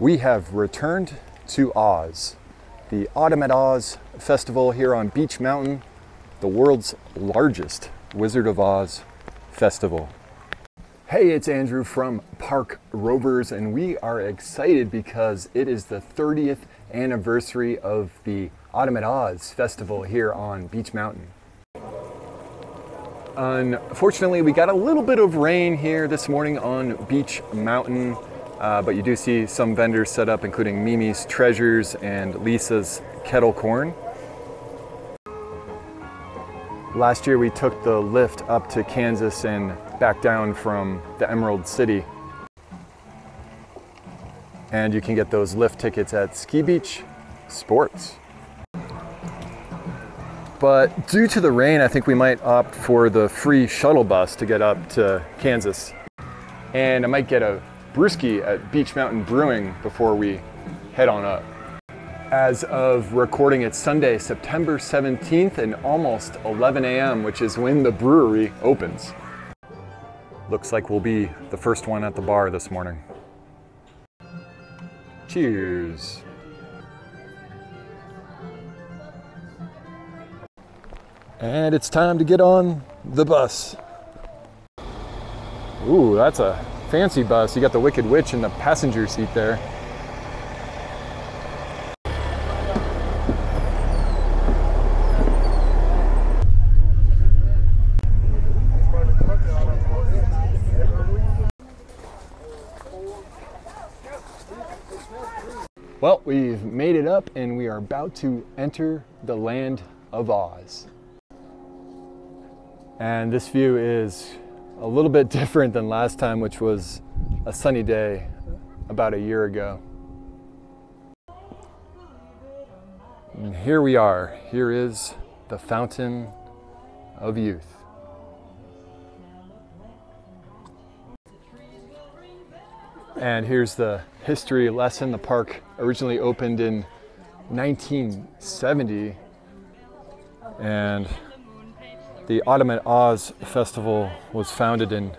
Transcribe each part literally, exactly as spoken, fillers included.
We have returned to Oz, the Autumn at Oz Festival here on Beech Mountain, the world's largest Wizard of Oz festival. Hey, it's Andrew from Park Rovers, and we are excited because it is the thirtieth anniversary of the Autumn at Oz Festival here on Beech Mountain. Unfortunately, we got a little bit of rain here this morning on Beech Mountain. Uh, but you do see some vendors set up, including Mimi's Treasures and Lisa's Kettle Corn. Last year we took the lift up to Kansas and back down from the Emerald City. And you can get those lift tickets at Ski Beech Sports. But due to the rain, I think we might opt for the free shuttle bus to get up to Kansas. And I might get a brewski at Beech Mountain Brewing before we head on up. As of recording, it's Sunday, September seventeenth, and almost eleven A M, which is when the brewery opens. Looks like we'll be the first one at the bar this morning. Cheers. And it's time to get on the bus. Ooh, that's a fancy bus. You got the Wicked Witch in the passenger seat there. Well, we've made it up and we are about to enter the Land of Oz. And this view is a little bit different than last time, which was a sunny day about a year ago. And here we are. Here is the Fountain of Youth. And here's the history lesson. The park originally opened in nineteen seventy, and the Autumn at Oz Festival was founded in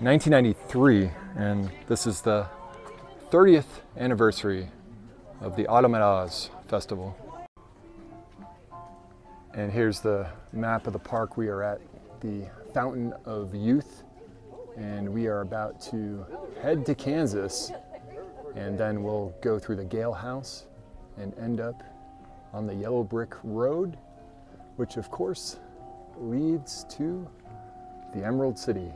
nineteen ninety-three, and this is the thirtieth anniversary of the Autumn at Oz Festival. And here's the map of the park. We are at the Fountain of Youth, and we are about to head to Kansas, and then we'll go through the Gale House and end up on the Yellow Brick Road, which of course leads to the Emerald City.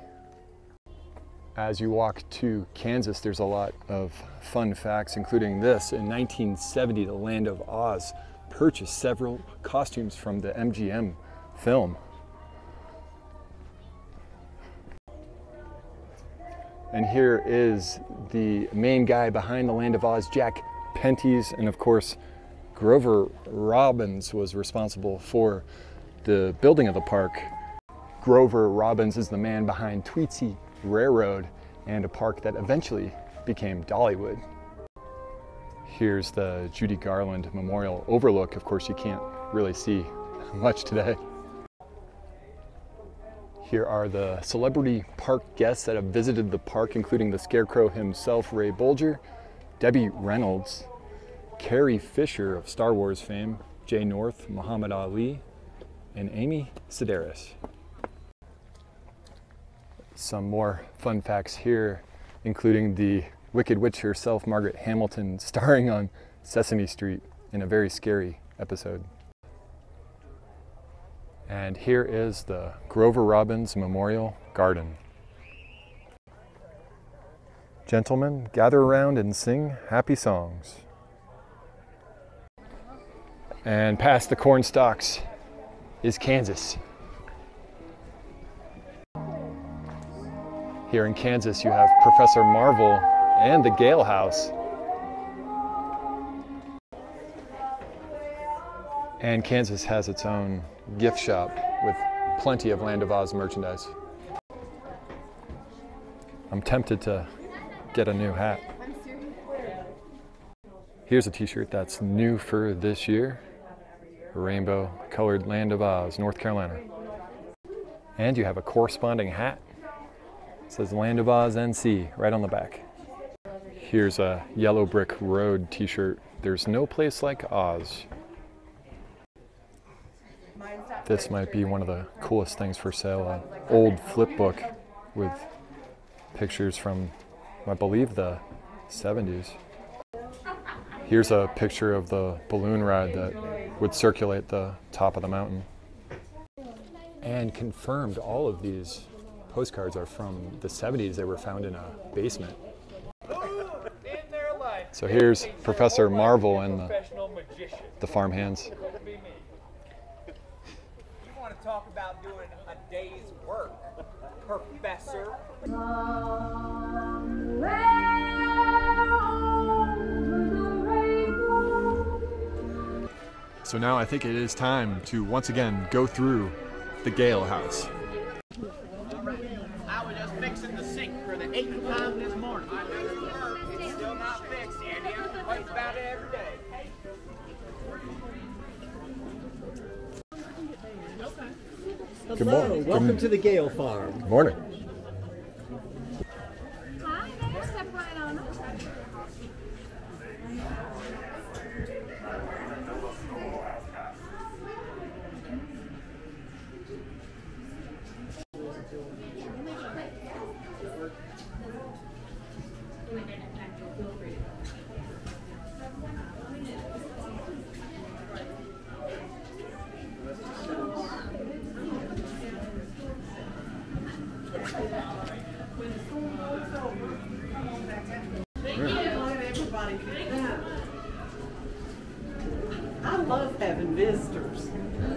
As you walk to Kansas, there's a lot of fun facts, including this. In nineteen seventy, the Land of Oz purchased several costumes from the M G M film. And here is the main guy behind the Land of Oz, Jack Pentes, and of course, Grover Robbins was responsible for the building of the park. Grover Robbins is the man behind Tweetsie Railroad and a park that eventually became Dollywood. Here's the Judy Garland Memorial Overlook. Of course, you can't really see much today. Here are the celebrity park guests that have visited the park, including the Scarecrow himself, Ray Bulger, Debbie Reynolds, Carrie Fisher of Star Wars fame, Jay North, Muhammad Ali, and Amy Sedaris. Some more fun facts here, including the Wicked Witch herself, Margaret Hamilton, starring on Sesame Street in a very scary episode. And here is the Grover Robbins Memorial Garden. Gentlemen, gather around and sing happy songs. And past the corn stalks is Kansas. Here in Kansas, you have Professor Marvel and the Gale House. And Kansas has its own gift shop with plenty of Land of Oz merchandise. I'm tempted to get a new hat. Here's a t-shirt that's new for this year. Rainbow colored Land of Oz, North Carolina. And you have a corresponding hat. It says Land of Oz N C right on the back. Here's a Yellow Brick Road t-shirt. There's no place like Oz. This might be one of the coolest things for sale, an old flip book with pictures from, I believe, the seventies. Here's a picture of the balloon ride that would circulate the top of the mountain. And confirmed, all of these postcards are from the seventies. They were found in a basement. So here's Professor Marvel and the, the farmhands. You want to talk about doing a day's work, Professor. So now I think it is time to once again go through the Gale House. All right. I was just fixing the sink for the eighth time this morning. I know it's work. It's still not fixed, Andy. I wipe about it every day. Hello. Good morning. Welcome Good. to the Gale Farm. Good morning. Hi there. Step right on up.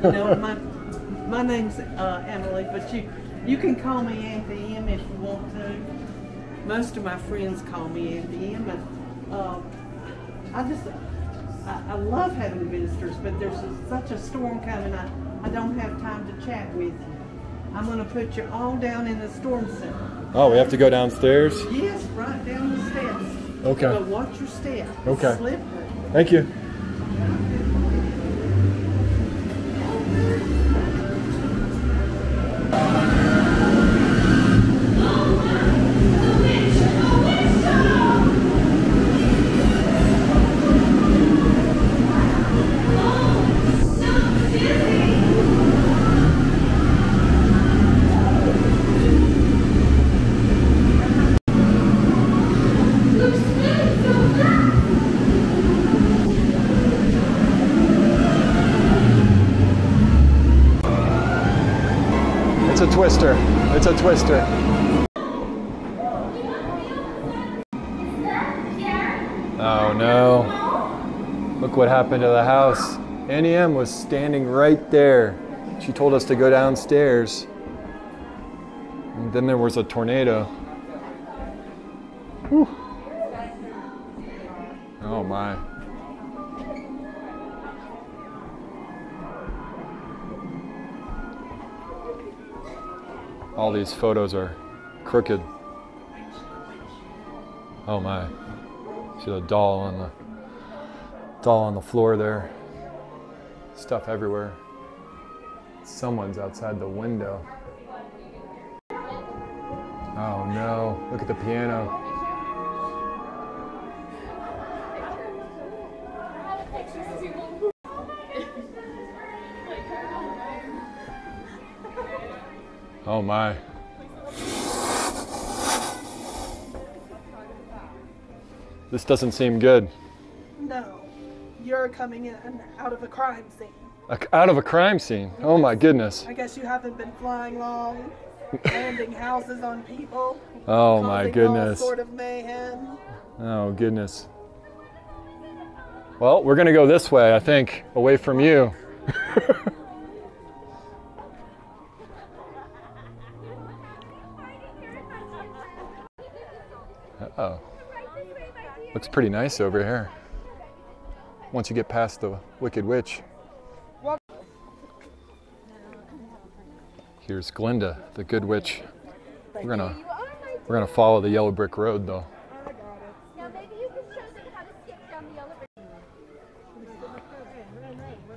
You know, my, my name's uh, Emily, but you, you can call me Auntie Em if you want to. Most of my friends call me Auntie Em, but uh, I just, I, I love having visitors, but there's a, such a storm coming, I, I don't have time to chat with you. I'm going to put you all down in the storm center. Oh, we have to go downstairs? Yes, right down the steps. Okay. But watch your step. Okay. It's slippery. Thank you. Twister. It's a twister. Oh no. Look what happened to the house. Auntie Em was standing right there. She told us to go downstairs. And then there was a tornado. Whew. Oh my. All these photos are crooked. Oh my. See the doll on the doll on the floor there. Stuff everywhere. Someone's outside the window. Oh no, look at the piano. Oh my. This doesn't seem good. No. You're coming in out of a crime scene. A, out of a crime scene? Oh my goodness. I guess you haven't been flying long, landing houses on people. Oh my goodness. All sort of mayhem. Oh goodness. Well, we're going to go this way, I think, away from you. Oh, looks pretty nice over here. Once you get past the Wicked Witch. Here's Glinda, the good witch. We're gonna, we're gonna follow the Yellow Brick Road though.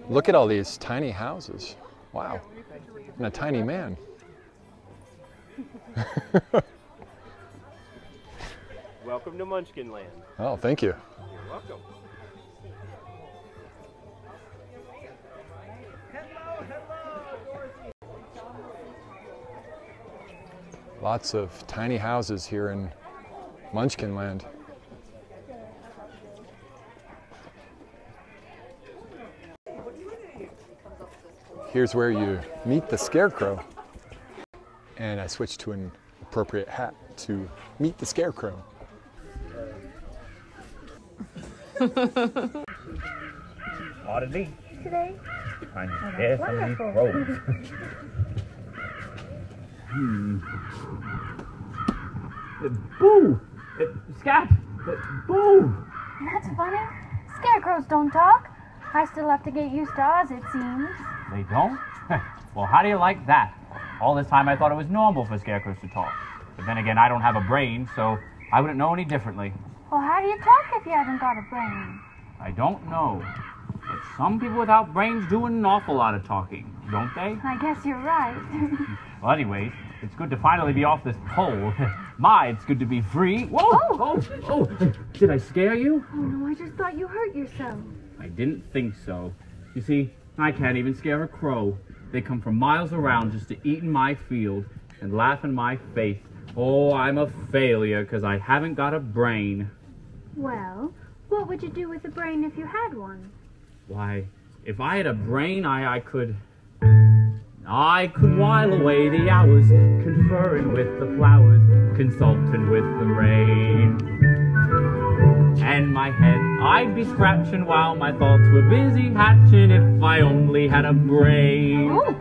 Look at all these tiny houses. Wow, and a tiny man. Welcome to Munchkinland. Oh, thank you. You're welcome. Hello, hello, lots of tiny houses here in Munchkinland. Here's where you meet the Scarecrow. And I switched to an appropriate hat to meet the Scarecrow. Oddity. Today? On this road. Hmm. Boo! Scat! Boo! That's funny. Scarecrows don't talk. I still have to get used to Oz, it seems. They don't? Well, how do you like that? All this time I thought it was normal for scarecrows to talk. But then again, I don't have a brain, so I wouldn't know any differently. Well, how do you talk if you haven't got a brain? I don't know. But some people without brains do an awful lot of talking, don't they? I guess you're right. Well, anyways, it's good to finally be off this pole. My, it's good to be free. Whoa! Oh. oh! Oh! Did I scare you? Oh, no, I just thought you hurt yourself. I didn't think so. You see, I can't even scare a crow. They come from miles around just to eat in my field and laugh in my face. Oh, I'm a failure because I haven't got a brain. Well, what would you do with a brain if you had one? Why, if I had a brain, I, I could... I could while away the hours, conferring with the flowers, consulting with the rain. And my head, I'd be scratching while my thoughts were busy hatching if I only had a brain. Ooh.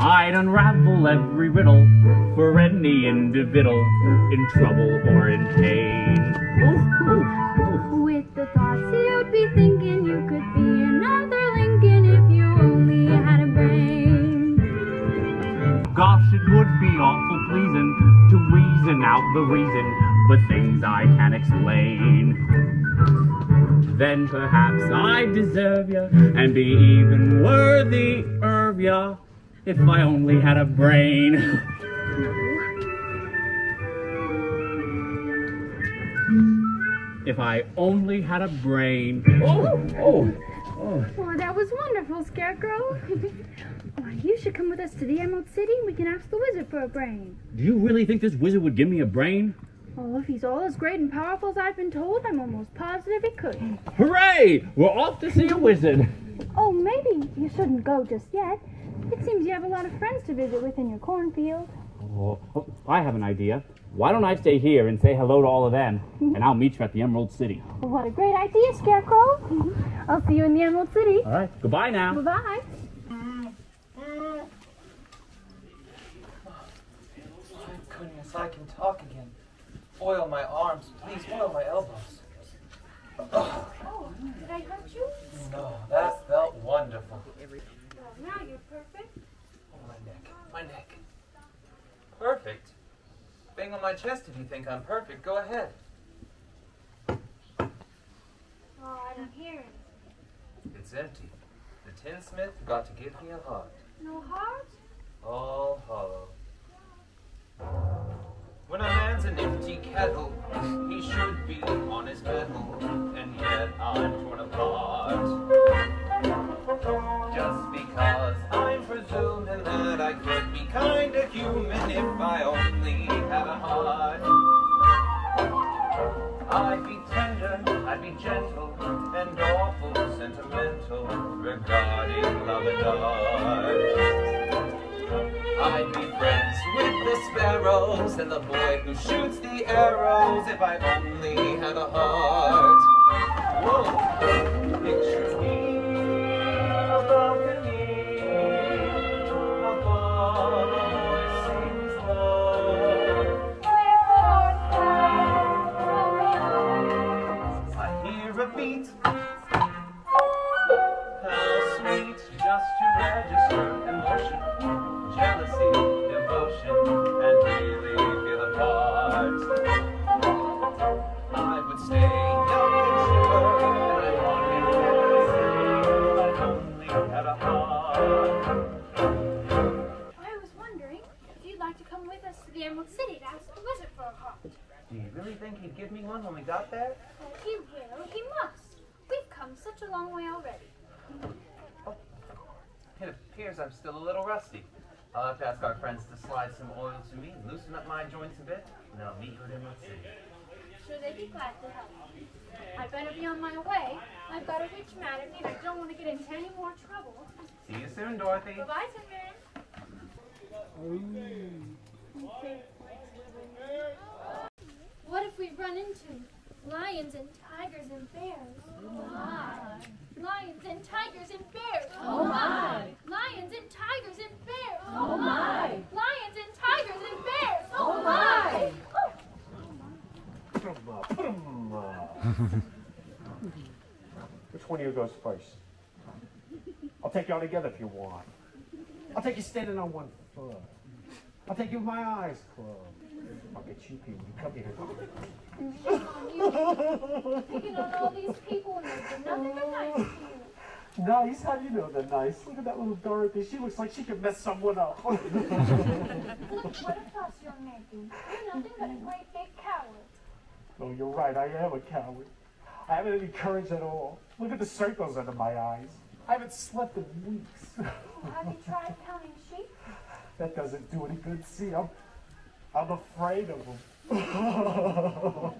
I'd unravel every riddle for any individual in trouble or in pain. Ooh, ooh, ooh. With the thoughts you'd be thinking, you could be another Lincoln if you only had a brain. Gosh, it would be awful pleasing to reason out the reason for things I can't explain. Then perhaps I deserve ya and be even worthy of ya if I only had a brain. If I only had a brain. Oh, oh, oh. Well, that was wonderful, Scarecrow. Why, you should come with us to the Emerald City. We can ask the wizard for a brain. Do you really think this wizard would give me a brain? Oh, if he's all as great and powerful as I've been told, I'm almost positive he could. Hooray! We're off to see a wizard. Oh, maybe you shouldn't go just yet. It seems you have a lot of friends to visit with in your cornfield. Oh, oh, I have an idea. Why don't I stay here and say hello to all of them, and I'll meet you at the Emerald City. Well, what a great idea, Scarecrow. Mm-hmm. I'll see you in the Emerald City. All right. Goodbye now. Goodbye. Thank goodness I can talk again. Oil my arms. Please, oil my elbows. Oh, oh did I hurt you? No, that felt wonderful. Well, now you're perfect. Oh, my neck. My neck. Perfect? Bang on my chest if you think I'm perfect. Go ahead. Oh, I don't hear anything. It's empty. The tinsmith forgot to give me a heart. No heart? All hollow. When a man's an empty kettle, he should be on his mettle, and yet I'm torn apart. Just because I'm presuming that I could be kind of human if I only had a heart. I'd be tender, I'd be gentle, and awful sentimental regarding love and art. I'd be friends with the sparrows and the boy who shoots the arrows if I only had a heart. Whoa! Picture me above the knee, above the beat. How sweet just to register emotion, jealousy, devotion, and really feel apart. I would stay young and shiver, and I walk in when we got there? Oh, he will. He must. We've come such a long way already. Oh, it appears I'm still a little rusty. I'll have to ask our friends to slide some oil to me, loosen up my joints a bit, and I'll meet you in the city. Sure, they'd be glad to help. I better be on my way. I've got a witch mad at me, and I don't want to get into any more trouble. See you soon, Dorothy. Goodbye, Tin Man. Oh. What if we run into lions and tigers and bears? Oh my. Lions and tigers and bears. Oh my. Lions and tigers and bears. Oh my. Lions and tigers and bears. Oh my. Which one of you goes first? I'll take you all together if you want. I'll take you standing on one foot. I'll take you with my eyes closed. I'll get you people. Come here. Shame on you. Picking on all these people and there's nothing but nice to you. Nice? How do you know they're nice? Look at that little Dorothy. She looks like she could mess someone up. Look, what a fuss you're making. You're nothing but a great big coward. No, you're right. I am a coward. I haven't any courage at all. Look at the circles under my eyes. I haven't slept in weeks. Well, have you tried counting sheep? That doesn't do any good. See, I'm, I'm afraid of them. There's no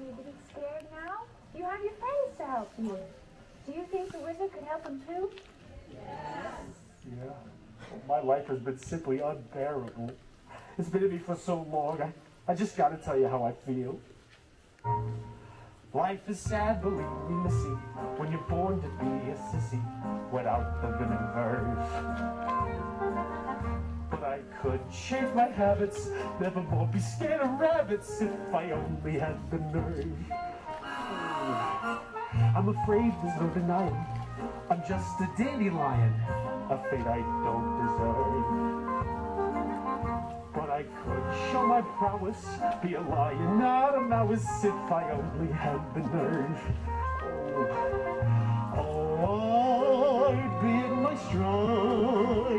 need to be scared now. You have your friends to help you. Do you think the wizard could help them too? Yes. Yeah. Well, my life has been simply unbearable. It's been in me for so long. I, I just gotta tell you how I feel. Life is sad, believe me, missy, when you're born to be a sissy without the good and verve. But I could change my habits, never more be scared of rabbits if I only had the nerve. I'm afraid there's no denying, I'm just a dandelion, a fate I don't deserve. But I could show my prowess, be a lion, not a mouse, if I only had the nerve. Oh, oh, I'd be in my stride,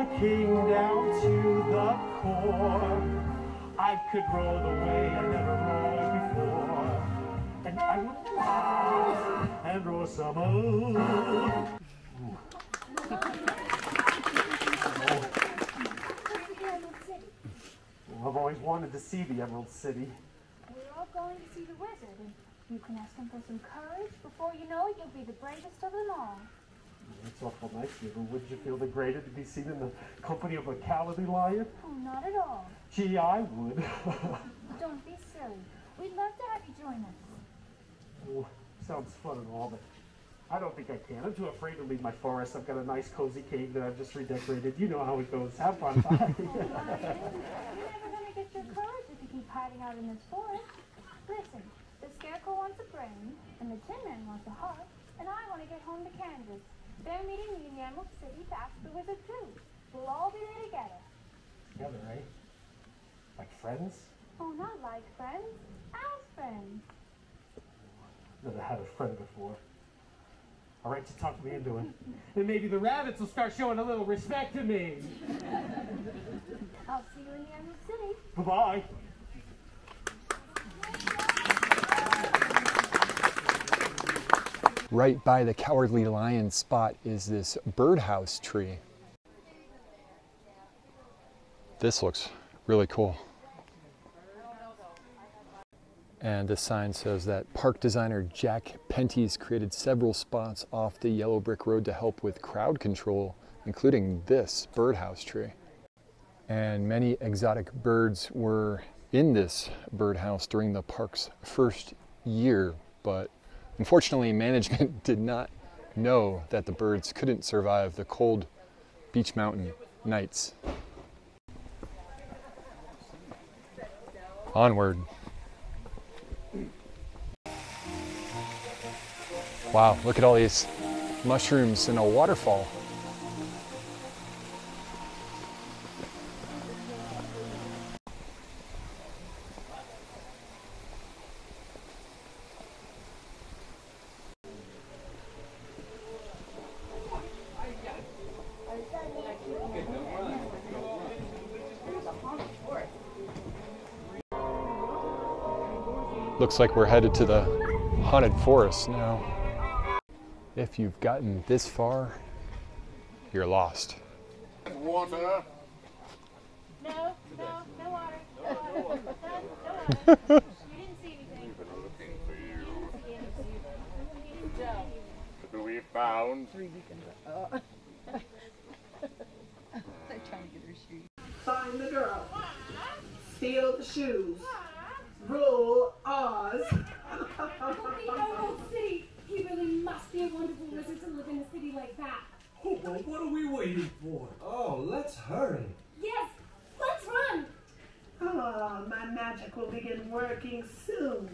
a king down to the core. I could roll the way I never rolled before, and I would laugh and roar some old. I've always wanted to see the Emerald City. We're all going to see the wizard, and you can ask him for some courage. Before you know it, you'll be the bravest of them all. That's awful nice of you, but wouldn't you feel degraded to be seen in the company of a cowardly lion? Oh, not at all. Gee, I would. Don't be silly. We'd love to have you join us. Oh, sounds fun and all, but I don't think I can. I'm too afraid to leave my forest. I've got a nice cozy cave that I've just redecorated. You know how it goes. Have fun. Bye. Oh, you're never going to get your courage if you keep hiding out in this forest. Listen, the Scarecrow wants a brain, and the Tin Man wants a heart, and I want to get home to Kansas. They're meeting me in the Emerald City to ask the wizard too. We'll all be there together. Together, right? Like friends? Oh, not like friends. As friends. Never had a friend before. All right, you talked me into it. And maybe the rabbits will start showing a little respect to me. I'll see you in the Emerald City. Bye-bye. Right by the Cowardly Lion spot is this birdhouse tree. This looks really cool. And the sign says that park designer Jack Pentes created several spots off the Yellow Brick Road to help with crowd control, including this birdhouse tree. And many exotic birds were in this birdhouse during the park's first year, but unfortunately management did not know that the birds couldn't survive the cold Beech Mountain nights. Onward. Wow, look at all these mushrooms in a waterfall. Looks like we're headed to the haunted forest now. If you've gotten this far, you're lost. Water? No, no, no water. No, no water. No, no water. You didn't see anything. We've been looking for you. Look who we found. Three weekends ago. They're trying to get her shoes. Find the girl. Steal the shoes. Rule Oz. We know the city. He really must be a wonderful wizard to live in a city like that. Oh, well, what are we waiting for? Oh, let's hurry. Yes, let's run. Oh, my magic will begin working soon.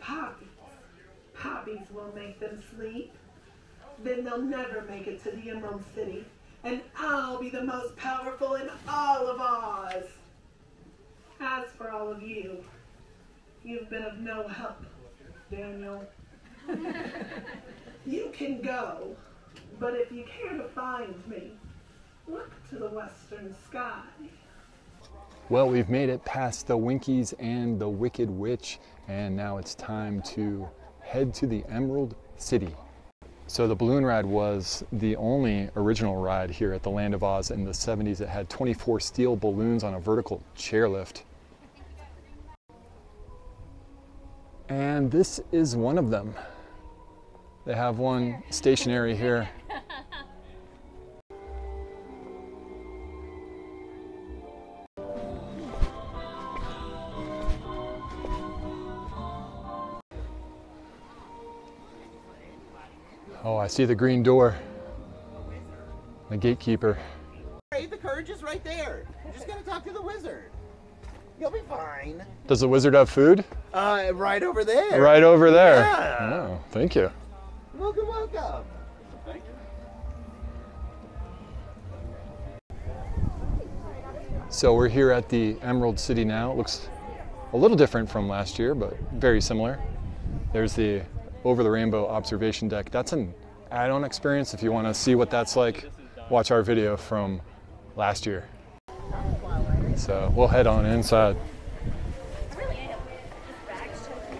Poppies. Poppies will make them sleep. Then they'll never make it to the Emerald City. And I'll be the most powerful in all of Oz. As for all of you, you've been of no help, Daniel. You can go, but if you care to find me, look to the western sky. Well, we've made it past the Winkies and the Wicked Witch, and now it's time to head to the Emerald City. So the balloon ride was the only original ride here at the Land of Oz in the seventies. It had twenty-four steel balloons on a vertical chairlift. And this is one of them. They have one stationary here. Oh, I see the green door. The gatekeeper. Hey, the courage is right there. I'm just gonna talk to the wizard. You'll be fine. Does the wizard have food? Uh, right over there. Right over there. Yeah. Oh, thank you. Welcome, welcome. Thank you. So we're here at the Emerald City now. It looks a little different from last year, but very similar. There's the Over the Rainbow observation deck. That's an add-on experience. If you want to see what that's like, watch our video from last year. So we'll head on inside.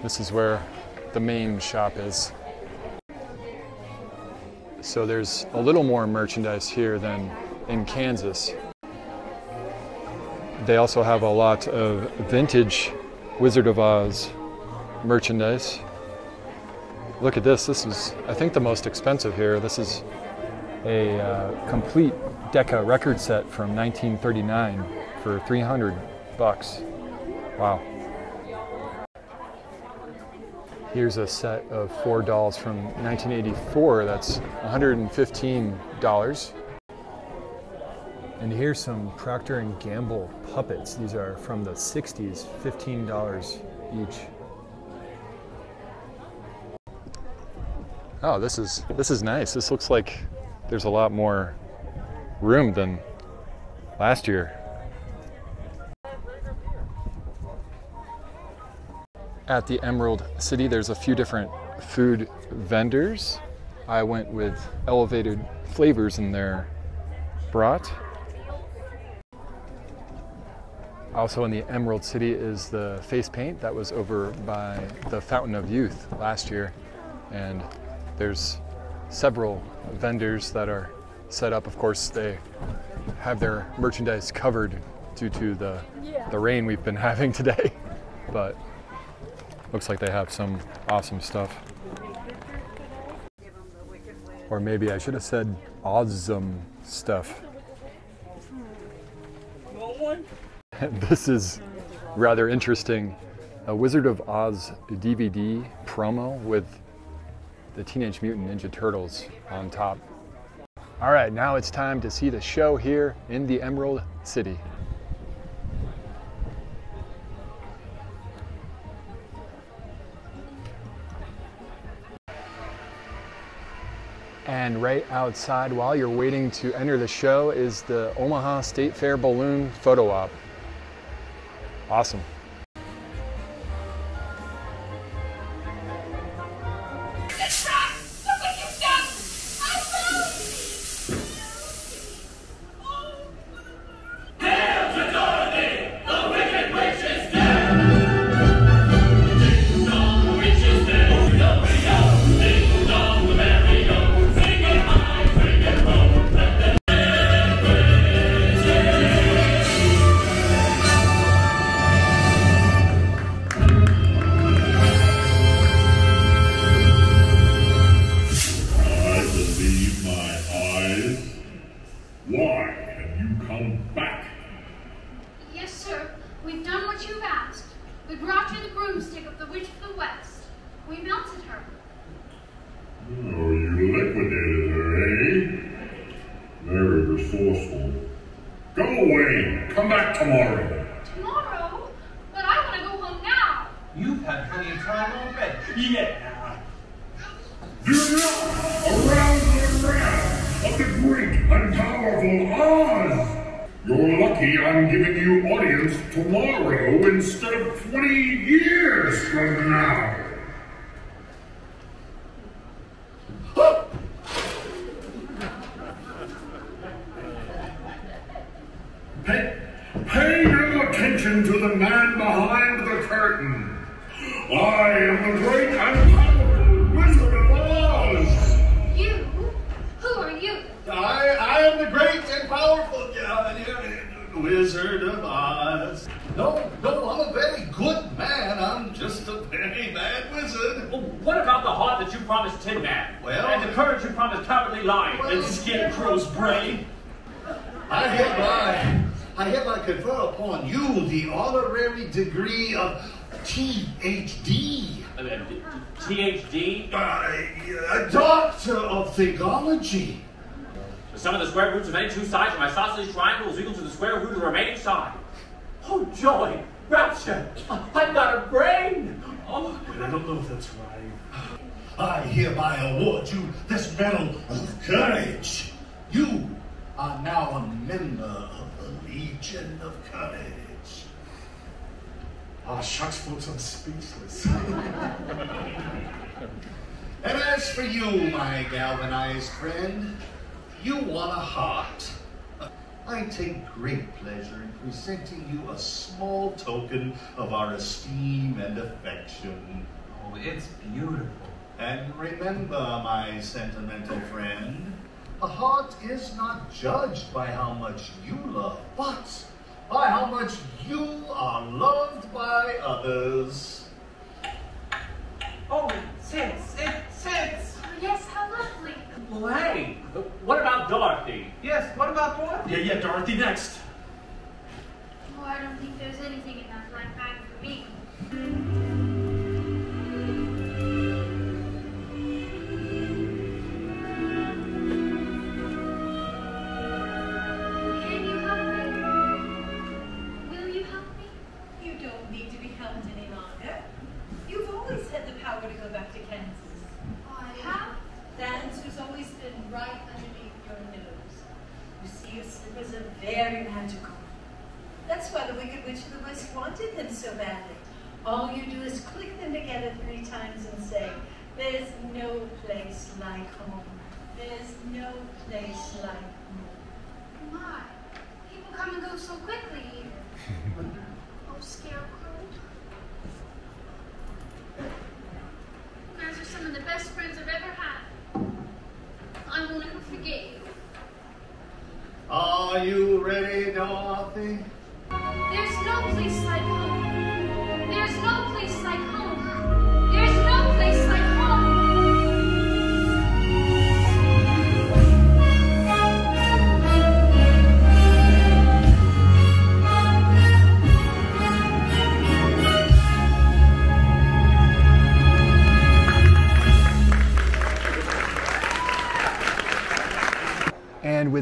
This is where the main shop is. So there's a little more merchandise here than in Kansas. They also have a lot of vintage Wizard of Oz merchandise. Look at this. This is, I think, the most expensive here. This is a uh, complete Decca record set from nineteen thirty-nine for three hundred bucks. Wow. Here's a set of four dolls from nineteen eighty-four. That's one hundred fifteen dollars. And here's some Procter and Gamble puppets. These are from the sixties, fifteen dollars each. Oh, this is this is nice. This looks like there's a lot more room than last year. At the Emerald City, there's a few different food vendors. I went with elevated flavors in their brat. Also in the Emerald City is the face paint that was over by the Fountain of Youth last year, and there's several vendors that are set up. Of course, they have their merchandise covered due to the, yeah. the rain we've been having today. But looks like they have some awesome stuff. Or maybe I should have said awesome stuff. This is rather interesting. A Wizard of Oz D V D promo with the Teenage Mutant Ninja Turtles on top. All right, now it's time to see the show here in the Emerald City. And right outside, while you're waiting to enter the show, is the Omaha State Fair Balloon Photo Op. Awesome. West. We melted her. Oh, you liquidated her, eh? Very resourceful. Go away! Come back tomorrow! Tomorrow? But I want to go home now! You've had plenty of time already. Yeah! Do not arouse the wrath of the great and powerful Oz! You're lucky I'm giving you audience tomorrow instead of twenty years from now! Pay, pay no attention to the man behind the curtain. I am the great and powerful Wizard of Oz. You? Who are you? I, I am the great and powerful uh, Wizard of Oz. No, no, I'm a very good man. I'm just a very bad wizard. Well, what about the heart that you promised Tin Man? Well, and the courage you promised Cowardly Lion well, and Scarecrow's brain? I hereby, I hereby confer upon you the honorary degree of T H D. Uh, T H D? Uh, a doctor of Thingology. The sum of the square roots of any two sides of my sausage triangle is equal to the square root of the remaining side. Oh, joy! Rapture! I've got a brain! Oh, I don't know if that's right. I hereby award you this medal of courage. You are now a member of the Legion of Courage. Ah, oh, shucks, folks, I'm speechless. And as for you, my galvanized friend, you want a heart. I take great pleasure in presenting you a small token of our esteem and affection. Oh, it's beautiful. And remember, my sentimental friend, a heart is not judged by how much you love, but by how much you are loved by others. Oh, it sits, it sits. Oh, yes, how lovely. Well, hey, what about Dorothy? Yes, what about Dorothy? Yeah, yeah, Dorothy next. Oh, I don't think there's anything in that black bag for me.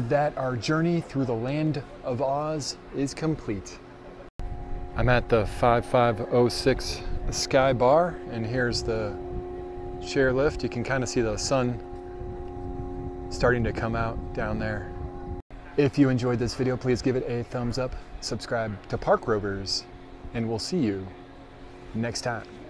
That our journey through the Land of Oz is complete. I'm at the five five oh six Sky Bar, and here's the chairlift. You can kind of see the sun starting to come out down there. If you enjoyed this video, please give it a thumbs up, subscribe to Park Rovers, and we'll see you next time.